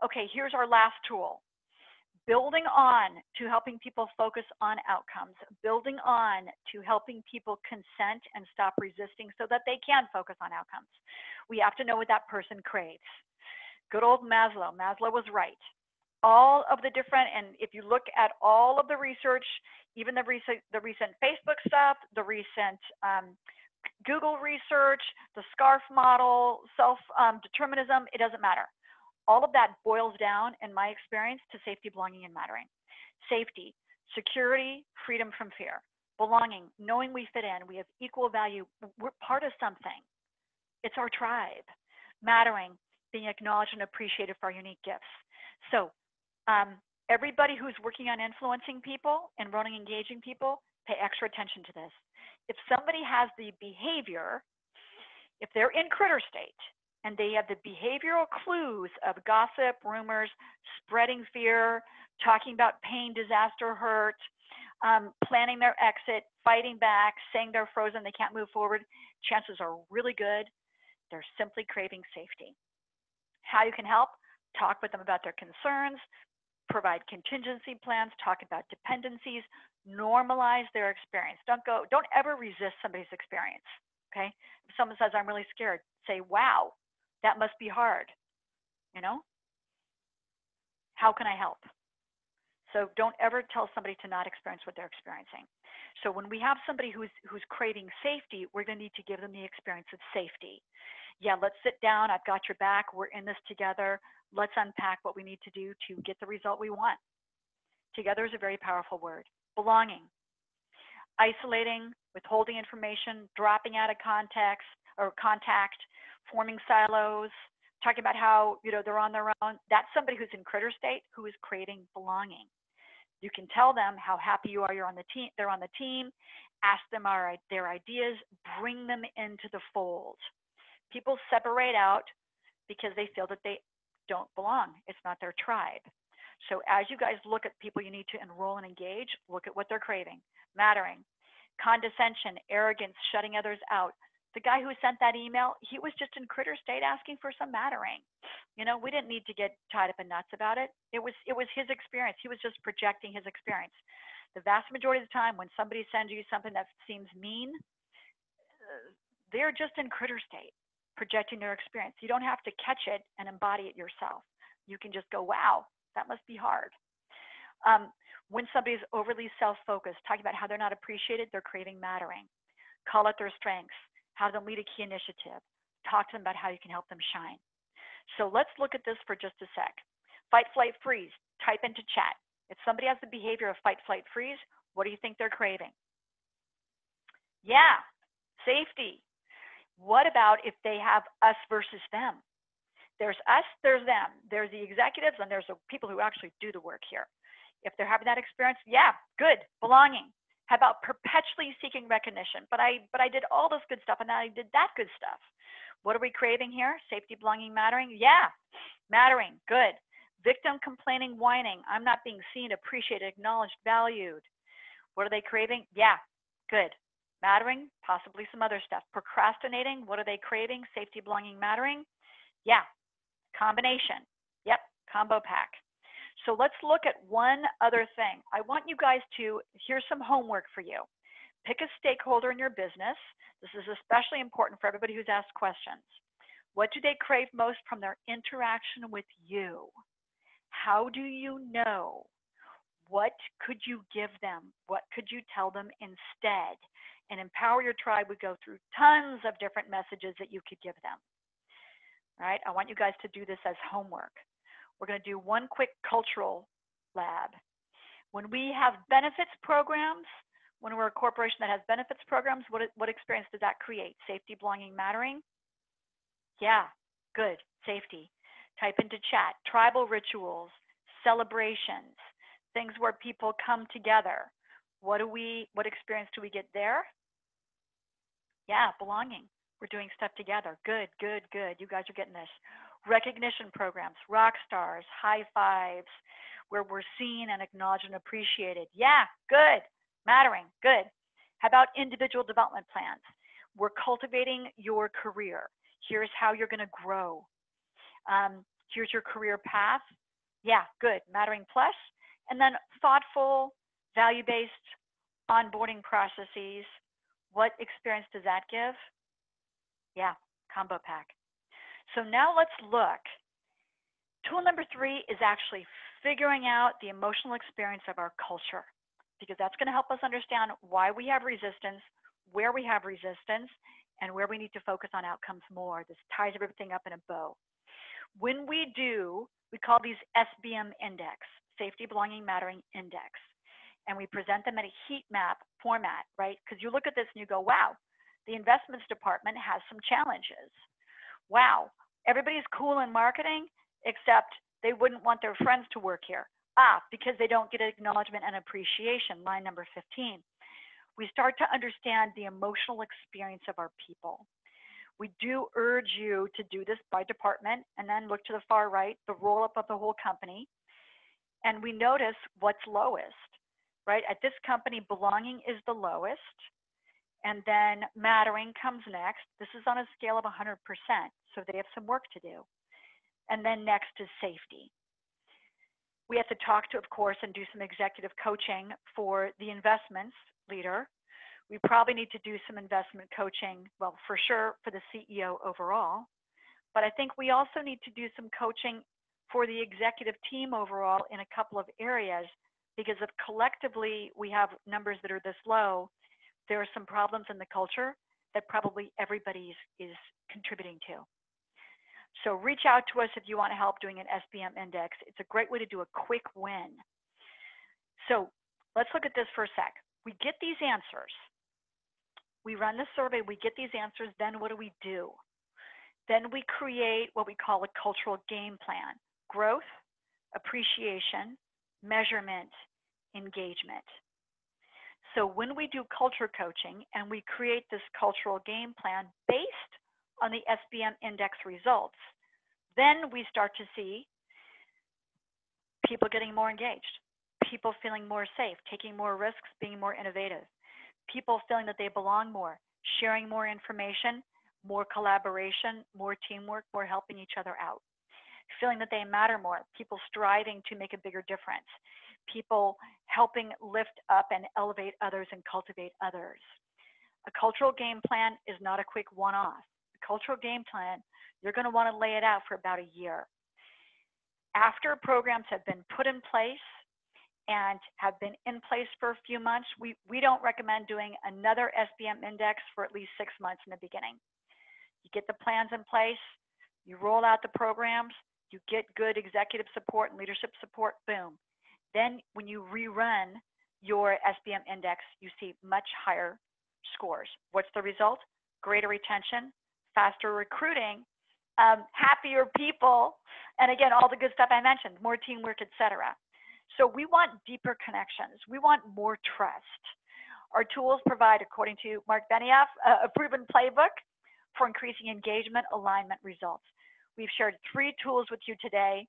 Okay, here's our last tool. Building on to helping people focus on outcomes, building on to helping people consent and stop resisting so that they can focus on outcomes. We have to know what that person craves. Good old Maslow. Maslow was right. All of the different, and if you look at all of the research, even the recent Facebook stuff, the recent Google research, the SCARF model, self-determinism, it doesn't matter. All of that boils down, in my experience, to safety, belonging, and mattering. Safety, security, freedom from fear. Belonging, knowing we fit in, we have equal value, we're part of something. It's our tribe. Mattering, being acknowledged and appreciated for our unique gifts. So everybody who's working on influencing people, enrolling, engaging people, pay extra attention to this. If somebody has the behavior, if they're in Critter State, and they have the behavioral clues of gossip, rumors, spreading fear, talking about pain, disaster, hurt, planning their exit, fighting back, saying they're frozen, they can't move forward, chances are really good they're simply craving safety. how you can help, talk with them about their concerns, provide contingency plans, talk about dependencies, normalize their experience. Don't ever resist somebody's experience, okay? If someone says, I'm really scared, say, wow, that must be hard, you know? How can I help? So don't ever tell somebody to not experience what they're experiencing. So when we have somebody who's craving safety, we're gonna need to give them the experience of safety. Yeah, let's sit down, I've got your back, we're in this together, let's unpack what we need to do to get the result we want. Together is a very powerful word. Belonging, isolating, withholding information, dropping out of context or contact, forming silos, talking about how, you know, they're on their own. That's somebody who's in critter state, who is creating belonging. You can tell them how happy you are, you're on the team, they're on the team, ask them their ideas, bring them into the fold. People separate out because they feel that they don't belong. It's not their tribe. So as you guys look at people you need to enroll and engage, look at what they're craving, mattering, condescension, arrogance, shutting others out. The guy who sent that email, he was just in critter state asking for some mattering. You know, we didn't need to get tied up in nuts about it. It was his experience. He was just projecting his experience. The vast majority of the time when somebody sends you something that seems mean, they're just in critter state, projecting their experience. You don't have to catch it and embody it yourself. You can just go, wow, that must be hard. When somebody's overly self-focused, talking about how they're not appreciated, they're craving mattering. Call out their strengths. Have them lead a key initiative, talk to them about how you can help them shine. So let's look at this for just a sec. Fight, flight, freeze, type into chat. If somebody has the behavior of fight, flight, freeze, what do you think they're craving? Yeah, safety. What about if they have us versus them? There's us, there's them. There's the executives and there's the people who actually do the work here. If they're having that experience, yeah, good, belonging. How about perpetually seeking recognition? But I did all this good stuff and I did that good stuff. What are we craving here? Safety, belonging, mattering? Yeah, mattering, good. Victim, complaining, whining. I'm not being seen, appreciated, acknowledged, valued. What are they craving? Yeah, good. Mattering, possibly some other stuff. Procrastinating, what are they craving? Safety, belonging, mattering? Yeah, combination. Yep, combo pack. So let's look at one other thing. I want you guys to, here's some homework for you. Pick a stakeholder in your business. This is especially important for everybody who's asked questions. What do they crave most from their interaction with you? How do you know? What could you give them? What could you tell them instead? And Empower Your Tribe would go through tons of different messages that you could give them. All right, I want you guys to do this as homework. We're going to do one quick cultural lab. When we have benefits programs, when we're a corporation that has benefits programs, what experience does that create? Safety, belonging, mattering? Yeah, good, safety. Type into chat, tribal rituals, celebrations, things where people come together. What experience do we get there? Yeah, belonging. We're doing stuff together. Good, good, good. You guys are getting this. Recognition programs, rock stars, high fives, where we're seen and acknowledged and appreciated. Yeah, good. Mattering, good. How about individual development plans? We're cultivating your career. Here's how you're going to grow. Here's your career path. Yeah, good. Mattering plus. And then thoughtful, value-based onboarding processes. What experience does that give? Yeah, combo pack. So now let's look. Tool number 3 is actually figuring out the emotional experience of our culture, because that's going to help us understand why we have resistance, where we have resistance, and where we need to focus on outcomes more. This ties everything up in a bow. When we do, we call these SBM Index, Safety, Belonging, Mattering Index, and we present them in a heat map format, right? Because you look at this and you go, wow, the investments department has some challenges. Wow, everybody's cool in marketing, except they wouldn't want their friends to work here. Ah, because they don't get acknowledgement and appreciation, line number 15. We start to understand the emotional experience of our people. We do urge you to do this by department, and then look to the far right, the roll-up of the whole company, and we notice what's lowest, right? At this company, belonging is the lowest, and then mattering comes next. This is on a scale of 100%, so they have some work to do. And then next is safety. We have to talk to, of course, and do some executive coaching for the investments leader. We probably need to do some investment coaching, well, for sure, for the CEO overall. But I think we also need to do some coaching for the executive team overall in a couple of areas, because if collectively we have numbers that are this low, there are some problems in the culture that probably everybody is contributing to. So reach out to us if you want to help doing an SBM index. It's a great way to do a quick win. So let's look at this for a sec. We get these answers. We run the survey, we get these answers, then what do? Then we create what we call a cultural game plan: growth, appreciation, measurement, engagement. So when we do culture coaching and we create this cultural game plan based on the SBM index results, then we start to see people getting more engaged, people feeling more safe, taking more risks, being more innovative, people feeling that they belong more, sharing more information, more collaboration, more teamwork, more helping each other out, feeling that they matter more, people striving to make a bigger difference, people helping lift up and elevate others and cultivate others. A cultural game plan is not a quick one-off. A cultural game plan, you're going to want to lay it out for about a year. After programs have been put in place and have been in place for a few months, we don't recommend doing another SBM index for at least 6 months in the beginning. You get the plans in place, you roll out the programs, you get good executive support and leadership support, boom. Then when you rerun your SBM index, you see much higher scores. What's the result? Greater retention, faster recruiting, happier people, and again, all the good stuff I mentioned, more teamwork, etc. So we want deeper connections. We want more trust. Our tools provide, according to Mark Benioff, a proven playbook for increasing engagement, alignment, results. We've shared 3 tools with you today.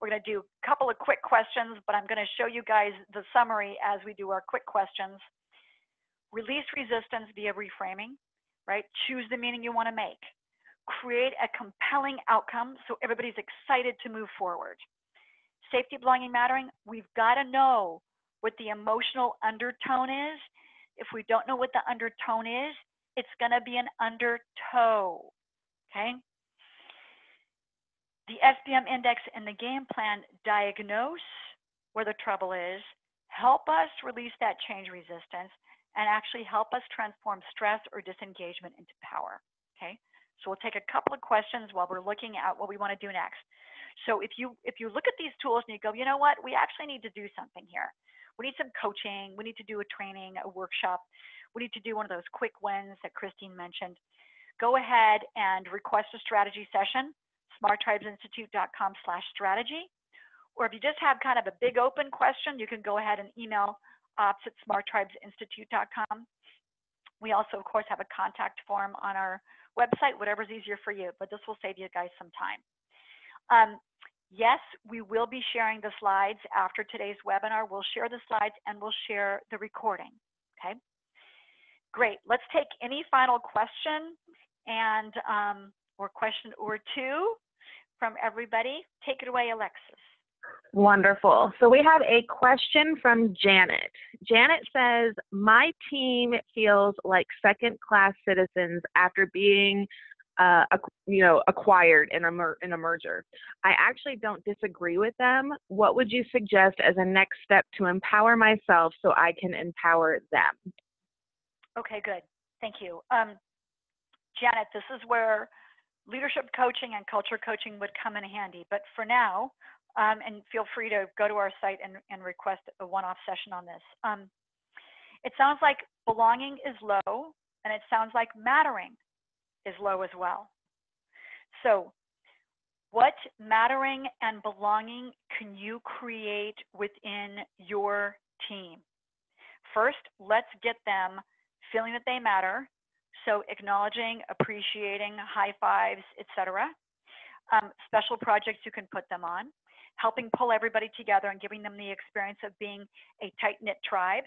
We're going to do a couple of quick questions, but I'm going to show you guys the summary as we do our quick questions. Release resistance via reframing, right? Choose the meaning you want to make. Create a compelling outcome so everybody's excited to move forward. Safety, belonging, mattering. We've got to know what the emotional undertone is. If we don't know what the undertone is, it's going to be an undertow, okay? The SBM index and the game plan diagnose where the trouble is, help us release that change resistance, and actually help us transform stress or disengagement into power, okay? So we'll take a couple of questions while we're looking at what we want to do next. So if you look at these tools and you go, you know what, we actually need to do something here. We need some coaching, we need to do a training, a workshop, we need to do one of those quick wins that Christine mentioned. Go ahead and request a strategy session, smarttribesinstitute.com/strategy. Or if you just have kind of a big open question, you can go ahead and email ops@smarttribesinstitute.com. We also, of course, have a contact form on our website, whatever's easier for you, but this will save you guys some time. Yes, we will be sharing the slides after today's webinar. We'll share the slides and we'll share the recording, okay? Great, let's take any final question and or question or two from everybody. Take it away, Alexis. Wonderful. So we have a question from Janet. Janet says, my team feels like second-class citizens after being acquired in a merger. I actually don't disagree with them. What would you suggest as a next step to empower myself so I can empower them? Okay, good. Thank you. Janet, this is where leadership coaching and culture coaching would come in handy. But for now, and feel free to go to our site and request a one-off session on this. It sounds like belonging is low, and it sounds like mattering is low as well. So what mattering and belonging can you create within your team? First, let's get them feeling that they matter, so acknowledging, appreciating, high fives, etc. Special projects you can put them on, helping pull everybody together and giving them the experience of being a tight-knit tribe.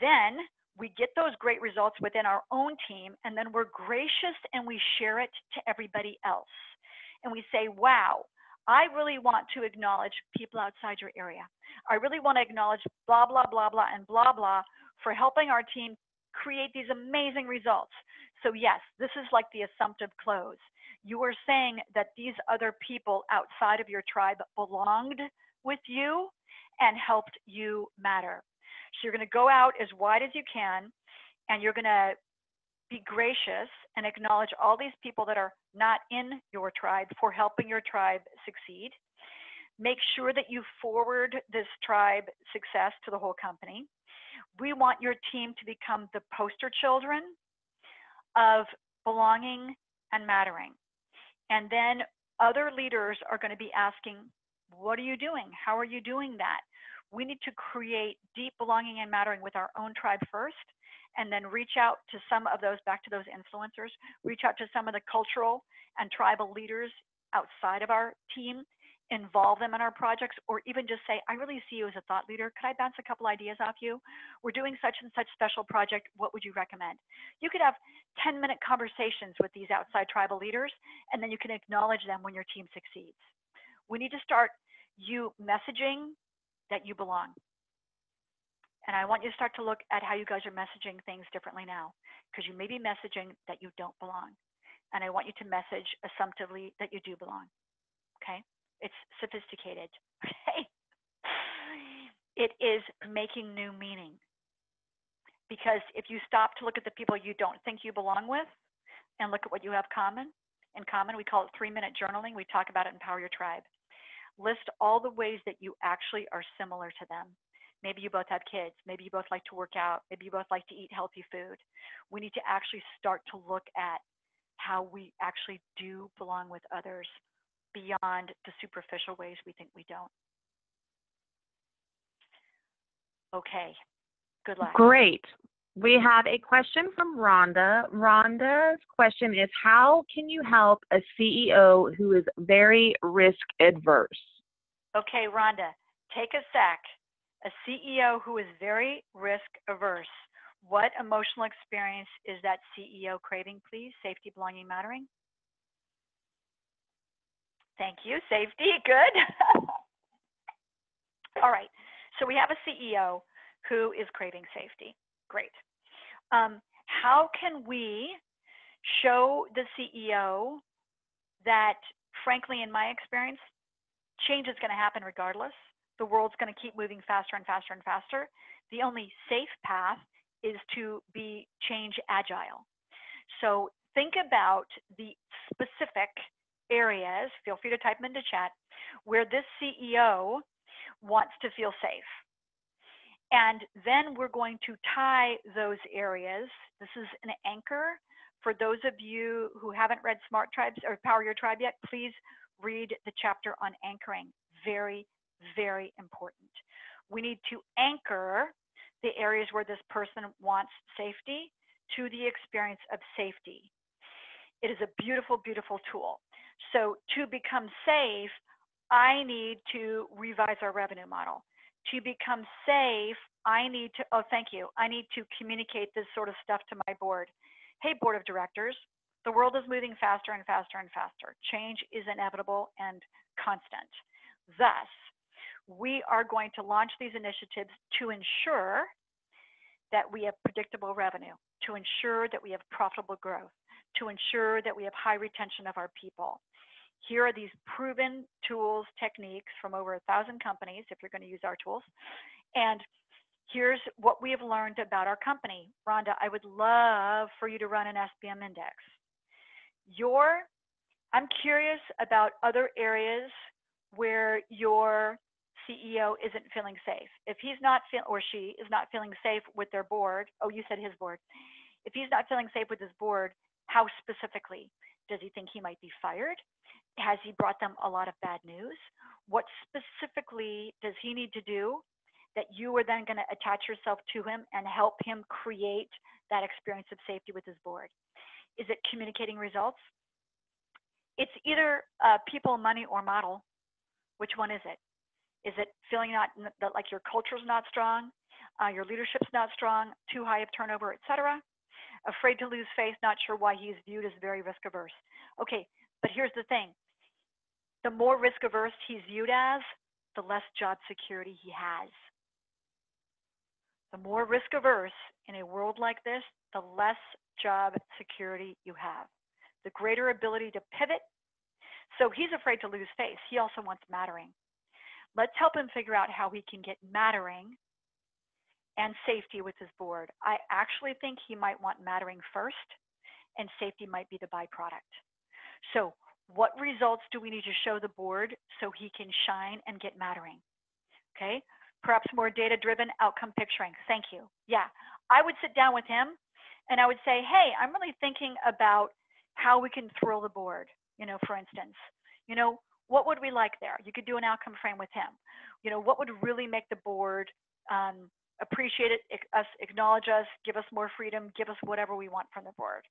Then we get those great results within our own team, and then we're gracious and we share it to everybody else. and we say, wow, I really want to acknowledge people outside your area. I really want to acknowledge blah, blah, blah, blah, and blah, blah for helping our team create these amazing results. So yes, this is like the assumptive close. You are saying that these other people outside of your tribe belonged with you and helped you matter. So you're going to go out as wide as you can, and you're going to be gracious and acknowledge all these people that are not in your tribe for helping your tribe succeed. Make sure that you forward this tribe success to the whole company. We want your team to become the poster children of belonging and mattering. And then other leaders are going to be asking, what are you doing? How are you doing that? We need to create deep belonging and mattering with our own tribe first, and then reach out to some of those, back to those influencers, reach out to some of the cultural and tribal leaders outside of our team, involve them in our projects, or even just say, I really see you as a thought leader. Could I bounce a couple ideas off you? We're doing such and such special project. What would you recommend? You could have 10-minute conversations with these outside tribal leaders, and then you can acknowledge them when your team succeeds. We need to start you messaging that you belong. And I want you to start to look at how you guys are messaging things differently now, because you may be messaging that you don't belong. And I want you to message assumptively that you do belong, okay? It's sophisticated, okay? It is making new meaning. Because if you stop to look at the people you don't think you belong with and look at what you have in common, we call it 3-minute journaling. We talk about it in Power Your Tribe. List all the ways that you actually are similar to them. Maybe you both have kids. Maybe you both like to work out. Maybe you both like to eat healthy food. We need to actually start to look at how we actually do belong with others beyond the superficial ways we think we don't. Okay, good luck. Great. We have a question from Rhonda. Rhonda's question is, how can you help a CEO who is very risk adverse? Okay, Rhonda, take a sec. A CEO who is very risk averse. What emotional experience is that CEO craving, please? Safety, belonging, mattering. Thank you. Safety, good. All right. So we have a CEO who is craving safety. Great. How can we show the CEO that, frankly, in my experience, change is going to happen regardless? The world's going to keep moving faster and faster and faster. The only safe path is to be change agile. So think about the specific areas, feel free to type them into chat, where this CEO wants to feel safe. And then we're going to tie those areas. This is an anchor. For those of you who haven't read Smart Tribes or Power Your Tribe yet, please read the chapter on anchoring. Very, very important. We need to anchor the areas where this person wants safety to the experience of safety. It is a beautiful, beautiful tool. So to become safe, I need to revise our revenue model. To become safe, I need to, oh, thank you. I need to communicate this sort of stuff to my board. Hey, board of directors, the world is moving faster and faster and faster. Change is inevitable and constant. Thus, we are going to launch these initiatives to ensure that we have predictable revenue, to ensure that we have profitable growth, to ensure that we have high retention of our people. Here are these proven tools, techniques from over 1,000 companies, if you're going to use our tools. And here's what we have learned about our company. Rhonda, I would love for you to run an SBM Index. I'm curious about other areas where your CEO isn't feeling safe. If he's not or she is not feeling safe with their board, oh, you said his board. If he's not feeling safe with his board, how specifically? Does he think he might be fired? Has he brought them a lot of bad news? What specifically does he need to do that you are then going to attach yourself to him and help him create that experience of safety with his board? Is it communicating results? It's either people, money, or model. Which one is it? Is it feeling like your culture's not strong, your leadership's not strong, too high of turnover, etc.? Afraid to lose face, not sure why he's viewed as very risk averse. Okay, but here's the thing. The more risk averse he's viewed as, the less job security he has. The more risk averse in a world like this, the less job security you have, the greater ability to pivot. So he's afraid to lose face. He also wants mattering. Let's help him figure out how he can get mattering and safety with his board. I actually think he might want mattering first, and safety might be the byproduct. So what results do we need to show the board so he can shine and get mattering? Okay, perhaps more data-driven outcome picturing. Thank you. Yeah, I would sit down with him and I would say, hey, I'm really thinking about how we can thrill the board, you know, for instance. You know, what would we like there? You could do an outcome frame with him. You know, what would really make the board appreciate us, acknowledge us, give us more freedom, give us whatever we want from the board?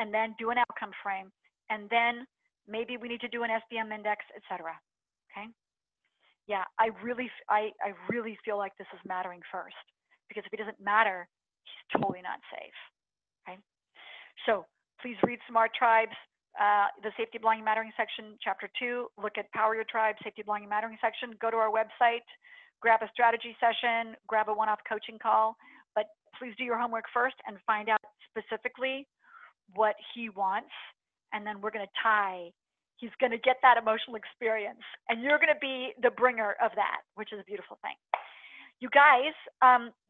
And then do an outcome frame. And then maybe we need to do an SBM index, et cetera. Okay? Yeah, I really feel like this is mattering first, because if he doesn't matter, he's totally not safe. Okay? So please read Smart Tribes, the Safety, Belonging, Mattering section, Chapter 2. Look at Power Your Tribe, Safety, Belonging, Mattering section. Go to our website, grab a strategy session, grab a one-off coaching call. But please do your homework first and find out specifically what he wants, and then we're going to tie. He's going to get that emotional experience, and you're going to be the bringer of that, which is a beautiful thing. You guys,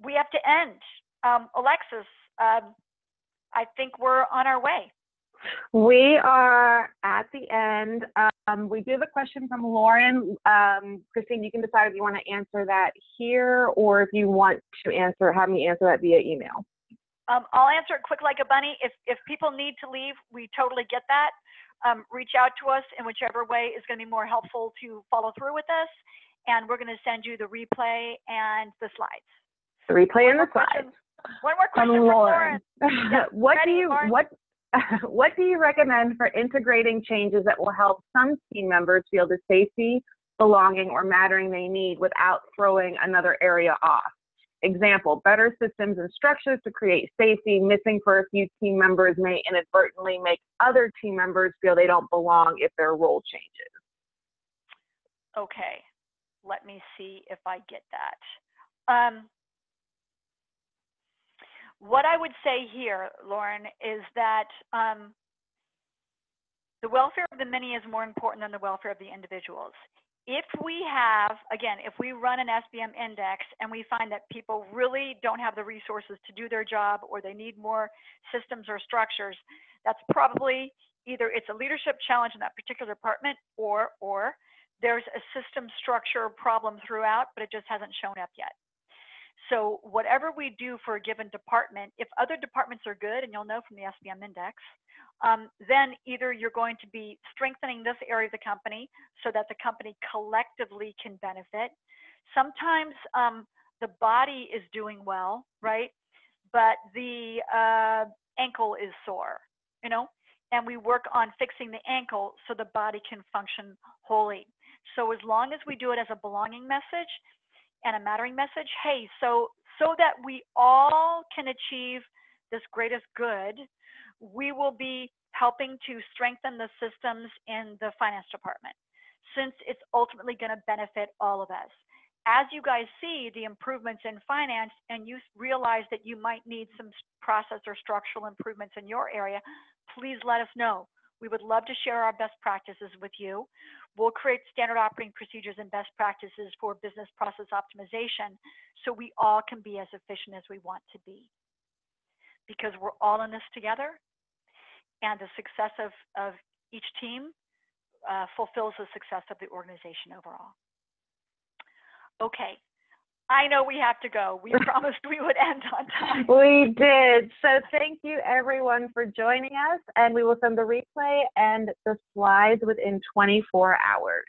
we have to end. Alexis, I think we're on our way. We are at the end. We do have a question from Lauren. Christine, you can decide if you want to answer that here, or if you want to answer, have me answer that via email. I'll answer it quick like a bunny. If people need to leave, we totally get that. Reach out to us in whichever way is going to be more helpful to follow through with us. And we're going to send you the replay and the slides. The replay and the slides. One more question from Lauren. Yes, what do you recommend for integrating changes that will help some team members feel the safety, belonging, or mattering they need without throwing another area off? Example, better systems and structures to create safety missing for a few team members may inadvertently make other team members feel they don't belong if their role changes. Okay, let me see if I get that. What I would say here, Lauren, is that the welfare of the many is more important than the welfare of the individuals. If we have, again, if we run an SBM index and we find that people really don't have the resources to do their job, or they need more systems or structures, that's probably either it's a leadership challenge in that particular department, or there's a system structure problem throughout, but it just hasn't shown up yet. So whatever we do for a given department, if other departments are good, and you'll know from the SBM index, then either you're going to be strengthening this area of the company so that the company collectively can benefit. Sometimes the body is doing well, right? But the ankle is sore, you know, and we work on fixing the ankle so the body can function wholly. So as long as we do it as a belonging message and a mattering message, hey, so that we all can achieve this greatest good, we will be helping to strengthen the systems in the finance department, since it's ultimately going to benefit all of us. As you guys see the improvements in finance and you realize that you might need some process or structural improvements in your area, please let us know. We would love to share our best practices with you. We'll create standard operating procedures and best practices for business process optimization so we all can be as efficient as we want to be, because we're all in this together, and the success of each team fulfills the success of the organization overall. Okay, I know we have to go. We promised we would end on time. We did. So thank you everyone for joining us, and we will send the replay and the slides within 24 hours.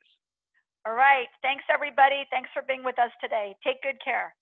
All right, thanks everybody. Thanks for being with us today. Take good care.